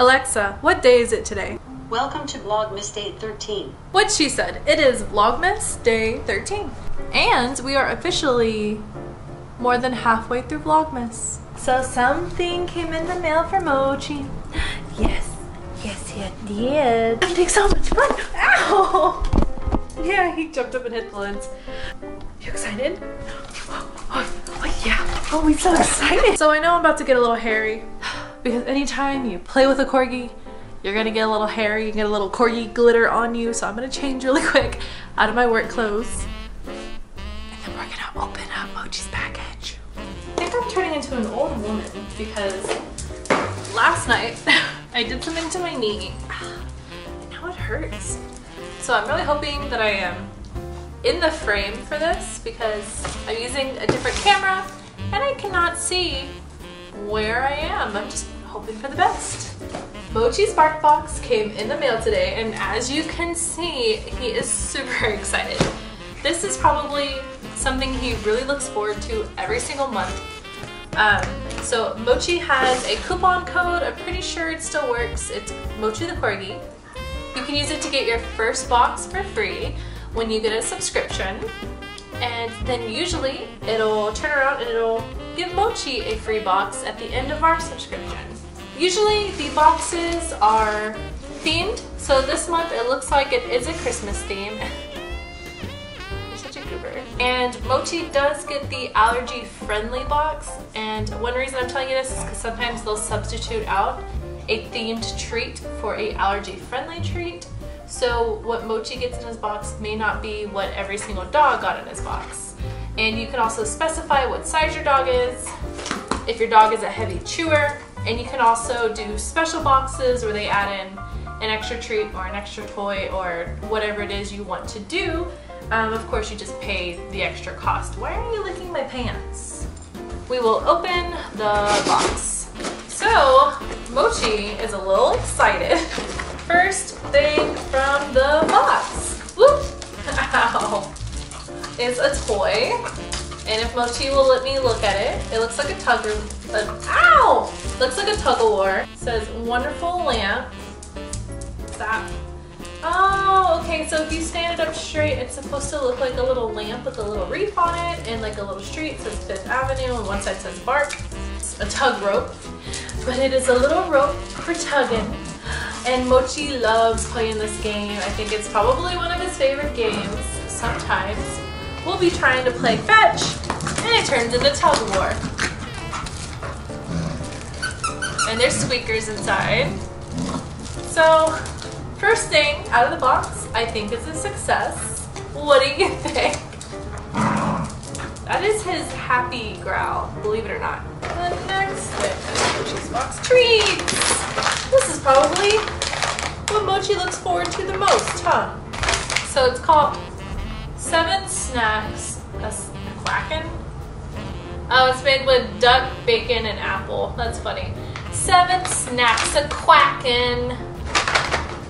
Alexa, what day is it today? Welcome to Vlogmas Day 13. What she said, it is Vlogmas Day 13. And we are officially more than halfway through Vlogmas. So something came in the mail for Mochi. Yes, yes it did. I'm having so much fun. Ow! Yeah, he jumped up and hit the lens. You excited? Oh yeah, oh we're so excited. So I know I'm about to get a little hairy. Because anytime you play with a corgi, you're gonna get a little hairy, you get a little corgi glitter on you. So I'm gonna change really quick out of my work clothes. And then we're gonna open up Mochi's package. I think I'm turning into an old woman because last night I did something to my knee. And now it hurts. So I'm really hoping that I am in the frame for this because I'm using a different camera and I cannot see where I am. I'm just hoping for the best. Mochi's BarkBox came in the mail today, and as you can see, he is super excited. This is probably something he really looks forward to every single month. So Mochi has a coupon code. I'm pretty sure it still works. It's Mochi the Corgi. You can use it to get your first box for free when you get a subscription. And then usually it'll turn around and it'll give Mochi a free box at the end of our subscription. Usually the boxes are themed, so this month it looks like it is a Christmas theme. You're such a goober. And Mochi does get the allergy friendly box, and one reason I'm telling you this is because sometimes they'll substitute out a themed treat for an allergy friendly treat. So what Mochi gets in his box may not be what every single dog got in his box. And you can also specify what size your dog is, if your dog is a heavy chewer, and you can also do special boxes where they add in an extra treat or an extra toy or whatever it is you want to do. Of course you just pay the extra cost. Why are you licking my pants? We will open the box. So Mochi is a little excited. First thing from the box, whoop, ow, is a toy, and if Mochi will let me look at it, it looks like a tug-of-war. It says wonderful lamp. That. Oh, okay. So if you stand it up straight, it's supposed to look like a little lamp with a little wreath on it, and like a little street. It says Fifth Avenue, and one side says Bark. It's a tug rope, but it is a little rope for tugging. And Mochi loves playing this game. I think it's probably one of his favorite games. Sometimes we'll be trying to play fetch, and it turns into tug of war. And there's squeakers inside. So, first thing out of the box, I think is a success. What do you think? That is his happy growl, believe it or not. The next thing, Mochi's box treats. This is probably what Mochi looks forward to the most, huh? So it's called 7 Snacks a Quackin'. Oh, it's made with duck, bacon, and apple. That's funny. 7 Snacks a Quackin'.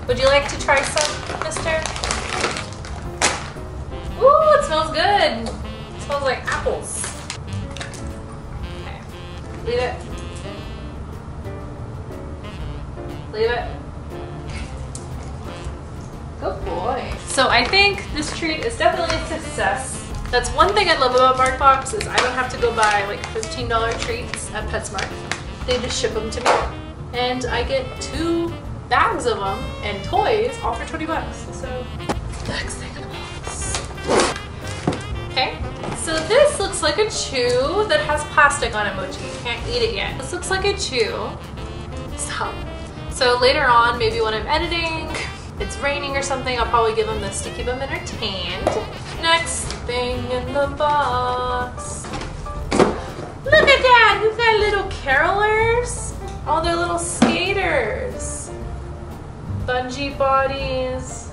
Would you like to try some, mister? Ooh, it smells good. It smells like apples. Okay, leave it. Leave it. Good boy. So I think this treat is definitely a success. That's one thing I love about BarkBox is I don't have to go buy like $15 treats at PetSmart. They just ship them to me. And I get 2 bags of them and toys all for 20 bucks. So next thing in the box. Okay, so this looks like a chew that has plastic on it, Mochi. You can't eat it yet. This looks like a chew. Stop. So later on, maybe when I'm editing, it's raining or something, I'll probably give them this to keep them entertained. Next thing in the box. Look at that! You've got little carolers. Oh, they're little skaters. Bungee bodies.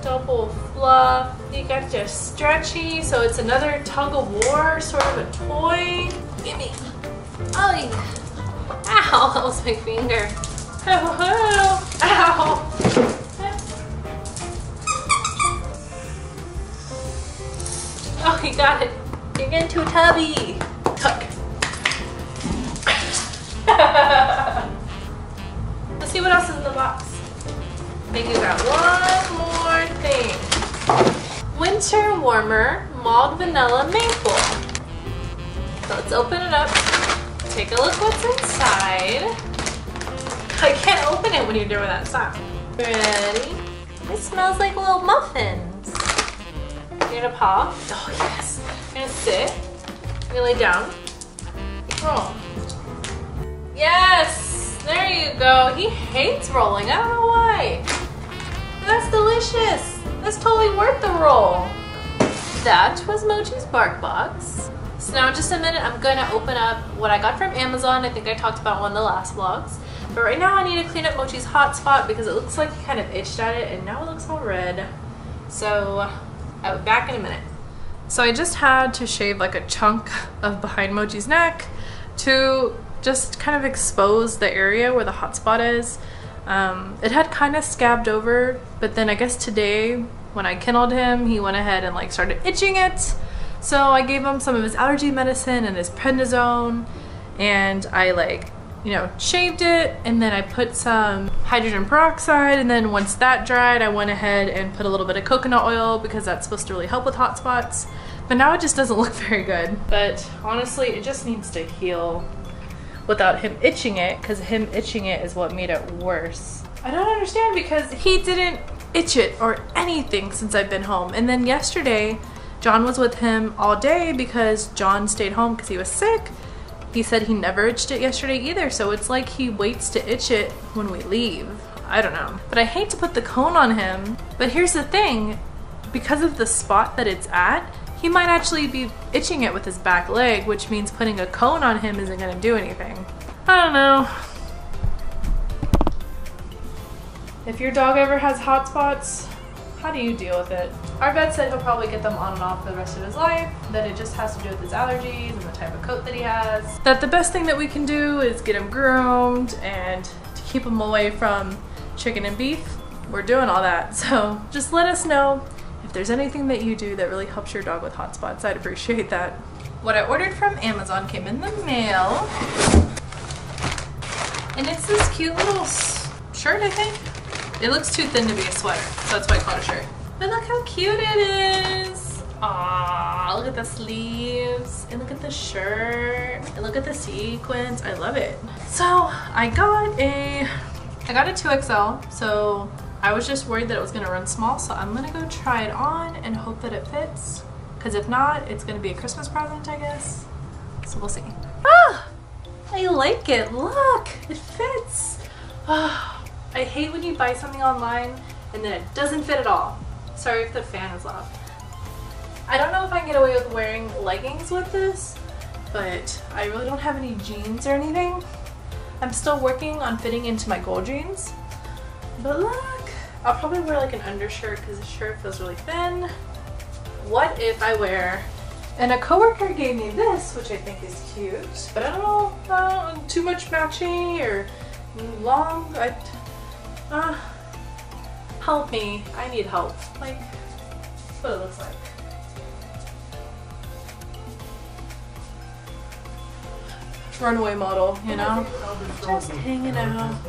Double fluff. You got your stretchy, so it's another tug of war, sort of a toy. Gimme. Oh, yeah. Ah. Ow, that was my finger. Ow, ow. Oh, you got it. You're getting too tubby. Tuck. Let's see what else is in the box. I think we got one more thing. Winter Warmer Malt Vanilla Maple. So let's open it up. Take a look what's inside. I can't open it when you're doing that sound. Ready? It smells like little muffins. You're gonna paw. Oh yes. You're gonna sit. You're gonna lay down. Roll. Yes! There you go. He hates rolling. I don't know why. That's delicious. That's totally worth the roll. That was Mochi's BarkBox. So now in just a minute I'm gonna open up what I got from Amazon. I think I talked about one of the last vlogs. But right now I need to clean up Mochi's hot spot because it looks like he kind of itched at it and now it looks all red. So I'll be back in a minute. So I just had to shave like a chunk of behind Mochi's neck to just kind of expose the area where the hot spot is. It had kind of scabbed over, but then I guess today when I kenneled him, he went ahead and like started itching it. So I gave him some of his allergy medicine and his prednisone, and I like, you know, shaved it, and then I put some hydrogen peroxide, and then once that dried I went ahead and put a little bit of coconut oil because that's supposed to really help with hot spots. But now it just doesn't look very good. But honestly it just needs to heal without him itching it, because him itching it is what made it worse. I don't understand because he didn't itch it or anything since I've been home. And then yesterday John was with him all day because John stayed home because he was sick. He said he never itched it yesterday either, so it's like he waits to itch it when we leave. I don't know. But I hate to put the cone on him, but here's the thing. Because of the spot that it's at, he might actually be itching it with his back leg, which means putting a cone on him isn't gonna do anything. I don't know. If your dog ever has hot spots, how do you deal with it? Our vet said he'll probably get them on and off for the rest of his life, that it just has to do with his allergies and the type of coat that he has, that the best thing that we can do is get him groomed and to keep him away from chicken and beef. We're doing all that, so just let us know if there's anything that you do that really helps your dog with hot spots. I'd appreciate that. What I ordered from Amazon came in the mail, and it's this cute little shirt, I think. It looks too thin to be a sweater, so that's why I call it a shirt. But look how cute it is! Aww, look at the sleeves, and look at the shirt, and look at the sequins. I love it. So I got a 2XL, so I was just worried that it was gonna run small, so I'm gonna go try it on and hope that it fits. Cause if not, it's gonna be a Christmas present, I guess. So we'll see. Ah! I like it, look! It fits! Ah. I hate when you buy something online and then it doesn't fit at all. Sorry if the fan is off. I don't know if I can get away with wearing leggings with this, but I really don't have any jeans or anything. I'm still working on fitting into my gold jeans. But look, I'll probably wear like an undershirt because the shirt feels really thin. What if I wear, and a coworker gave me this, which I think is cute, but I don't know, too much matching or long. Help me. I need help. Like, that's what it looks like. Runway model, you know? Just hanging out.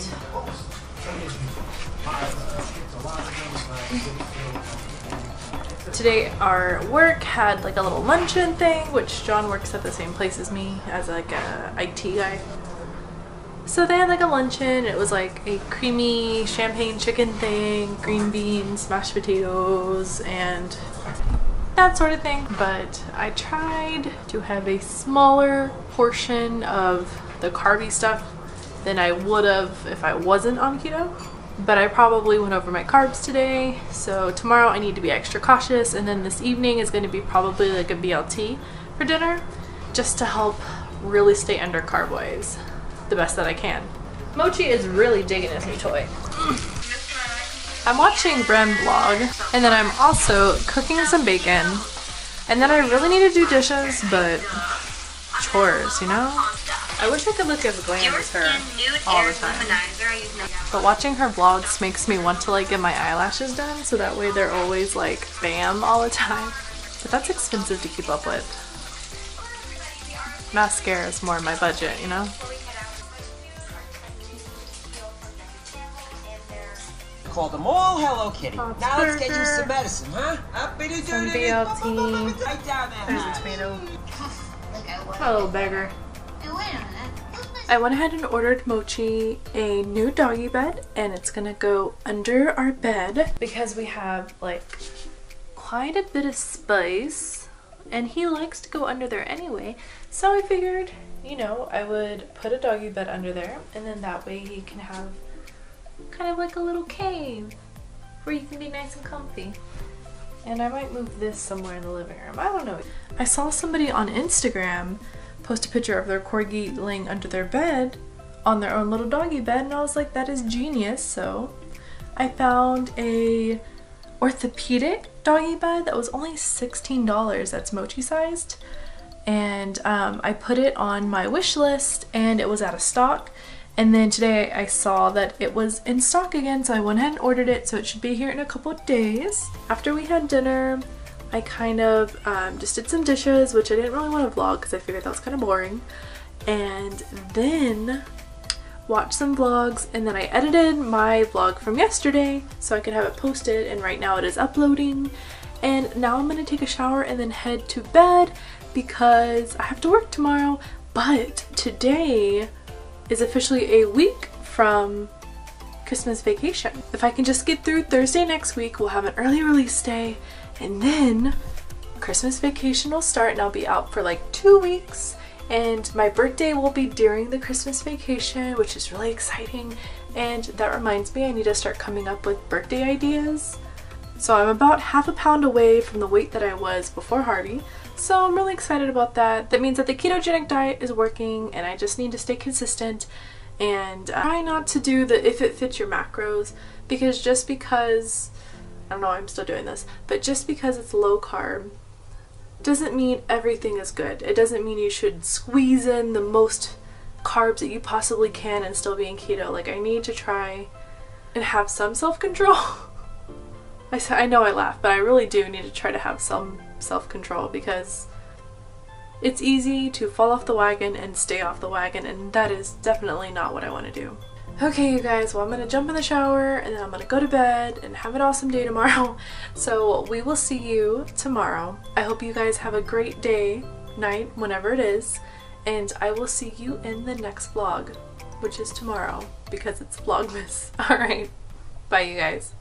Today our work had like a little luncheon thing, which John works at the same place as me as like a IT guy. So they had like a luncheon. It was like a creamy champagne chicken thing, green beans, mashed potatoes, and that sort of thing. But I tried to have a smaller portion of the carby stuff than I would have if I wasn't on keto. But I probably went over my carbs today, so tomorrow I need to be extra cautious, and then this evening is going to be probably like a BLT for dinner just to help really stay under carb-wise the best that I can. Mochi is really digging his new toy. I'm watching Brem vlog, and then I'm also cooking some bacon, and then I really need to do dishes, but chores, you know? I wish I could look as glam as her all the time. But watching her vlogs makes me want to like get my eyelashes done so that way they're always like bam all the time. But that's expensive to keep up with. Mascara is more in my budget, you know? Call them all Hello Kitty. Pop's now burger. Let's get you some medicine, huh? Up in a some BLT. Right down there. There's a tomato. Hello, beggar. I went ahead and ordered Mochi a new doggy bed, and it's gonna go under our bed because we have like quite a bit of space, and he likes to go under there anyway. So I figured, you know, I would put a doggy bed under there, and then that way he can have kind of like a little cave where you can be nice and comfy. And I might move this somewhere in the living room. I don't know. I saw somebody on Instagram post a picture of their corgi laying under their bed on their own little doggy bed, and I was like, that is genius. So I found a orthopedic doggy bed that was only $16. That's Mochi sized, and I put it on my wish list and it was out of stock. And then today I saw that it was in stock again, so I went ahead and ordered it, so it should be here in a couple of days. After we had dinner, I kind of just did some dishes, which I didn't really want to vlog because I figured that was kind of boring. And then watched some vlogs, and then I edited my vlog from yesterday so I could have it posted, and right now it is uploading. And now I'm going to take a shower and then head to bed because I have to work tomorrow, but today is officially a week from Christmas vacation. If I can just get through Thursday next week, we'll have an early release day, and then Christmas vacation will start, and I'll be out for like 2 weeks, and my birthday will be during the Christmas vacation, which is really exciting. And that reminds me, I need to start coming up with birthday ideas. So I'm about half a pound away from the weight that I was before Harvey. So I'm really excited about that. That means that the ketogenic diet is working, and I just need to stay consistent and try not to do the if it fits your macros, because just because, I don't know, I'm still doing this, but just because it's low carb doesn't mean everything is good. It doesn't mean you should squeeze in the most carbs that you possibly can and still be in keto. Like, I need to try and have some self-control. I know I laugh, but I really do need to try to have some self-control, because it's easy to fall off the wagon and stay off the wagon, and that is definitely not what I want to do. Okay, you guys, well, I'm gonna jump in the shower and then I'm gonna go to bed and have an awesome day tomorrow. So we will see you tomorrow. I hope you guys have a great day, night, whenever it is, and I will see you in the next vlog, which is tomorrow because it's Vlogmas. All right, bye you guys.